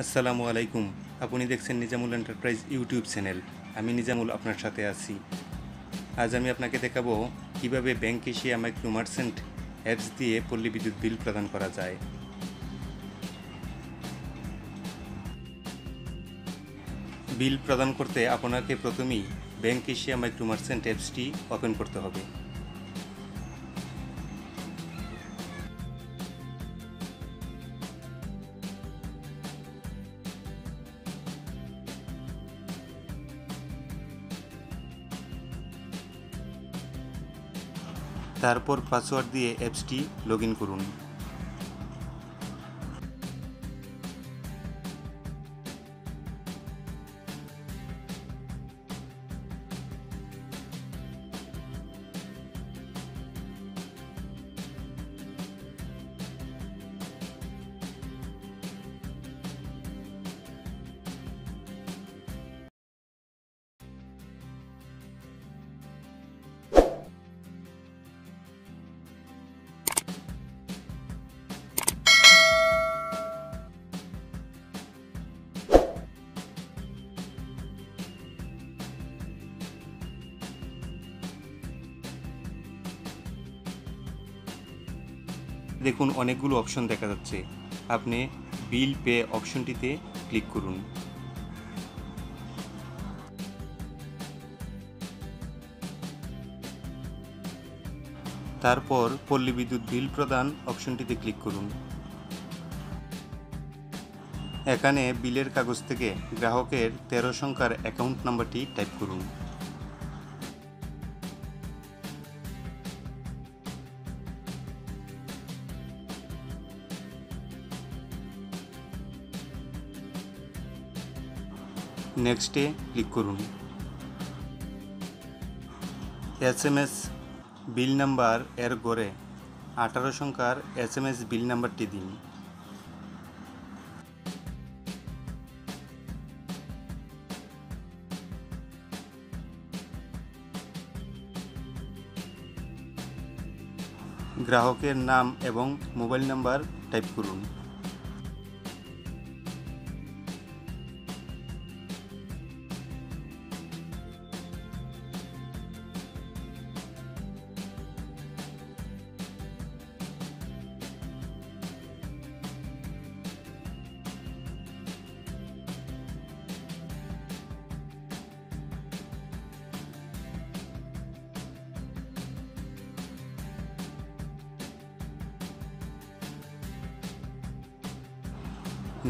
আসসালামু আলাইকুম। আপনি দেখছেন নিজামুল এন্টারপ্রাইজ ইউটিউব চ্যানেল। আমি নিজামুল, আপনার সাথে আছি। আজ আমি আপনাকে দেখাবো কিভাবে bank Asia micro merchant apps দিয়ে পল্লী বিদ্যুৎ বিল প্রদান করা যায়। বিল প্রদান করতে আপনাকে প্রথমেই ব্যাংক এশিয়া মাইক্রো মার্চেন্ট অ্যাপসটি ওপেন করতে হবে। তারপর পাসওয়ার্ড দিয়ে অ্যাপসটি লগইন করুন। দেখুন, অনেকগুলো অপশন দেখা যাচ্ছে। আপনি বিল পে অপশনটিতে ক্লিক করুন। তারপর পল্লী বিদ্যুৎ বিল প্রদান অপশনটিতে ক্লিক করুন। এখানে বিলের কাগজ থেকে গ্রাহকের 13 সংখ্যার অ্যাকাউন্ট নাম্বারটি টাইপ করুন। নেক্সটে ক্লিক করুন। SMS বিল নাম্বার এর ঘরে 18 সংখ্যার SMS বিল নাম্বারটি দিন। গ্রাহকের নাম এবং মোবাইল নাম্বার টাইপ করুন।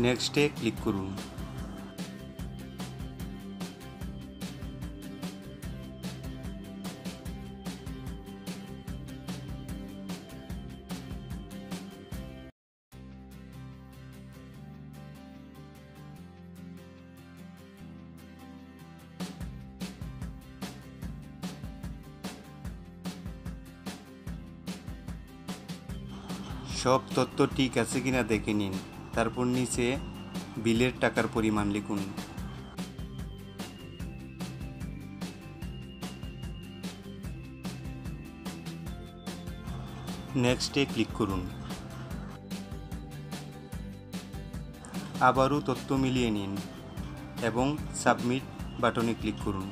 नेक्स्ट क्लिक करूँ। सब तथ्य ठीक आछे किना देखे नीन। তারপর নিচে বিলের টাকার পরিমাণ লিখুন। নেক্সটে ক্লিক করুন। আবারও তথ্য মিলিয়ে নিন এবং সাবমিট বাটনে ক্লিক করুন।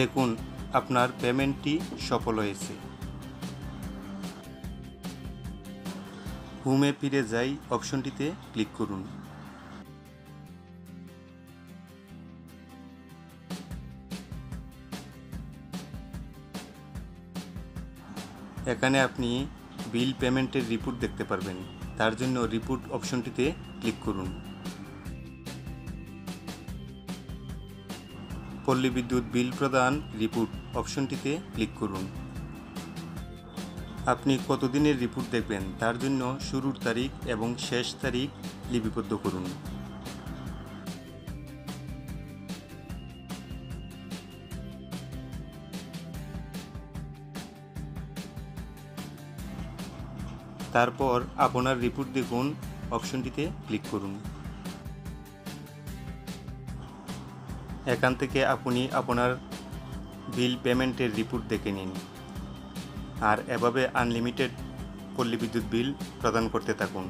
দেখুন, আপনার পেমেন্টটি সফল হয়েছে। হোমে ফিরে যাই অপশনটিতে ক্লিক করুন। এখানে আপনি বিল পেমেন্টের রিপোর্ট দেখতে পারবেন। তার জন্য রিপোর্ট অপশনটিতে ক্লিক করুন। পল্লী বিদ্যুৎ বিল প্রদান রিপোর্ট অপশনটিতে ক্লিক করুন। আপনি কতদিনের রিপোর্ট দেখবেন তার জন্য শুরুর তারিখ এবং শেষ তারিখ লিপিবদ্ধ করুন। তারপর আপনার রিপোর্ট দেখুন অপশনটিতে ক্লিক করুন। এখান থেকে আপনি আপনার বিল পেমেন্টের রিপোর্ট দেখে নিন। আর এভাবে আনলিমিটেড পল্লী বিদ্যুৎ বিল প্রদান করতে থাকুন।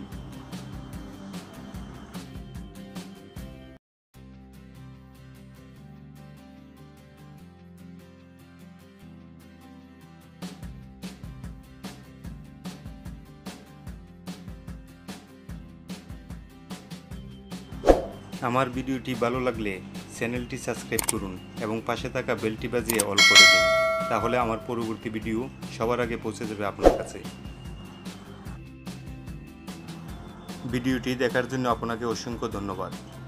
আমার ভিডিওটি ভালো লাগলে চ্যানেলটি সাবস্ক্রাইব করুন এবং পাশে থাকা বেলটি বাজিয়ে অল করে দিন। তাহলে আমার পরবর্তী ভিডিও সবার আগে পৌঁছে যাবে আপনার কাছে। ভিডিওটি দেখার জন্য আপনাকে অসংখ্য ধন্যবাদ।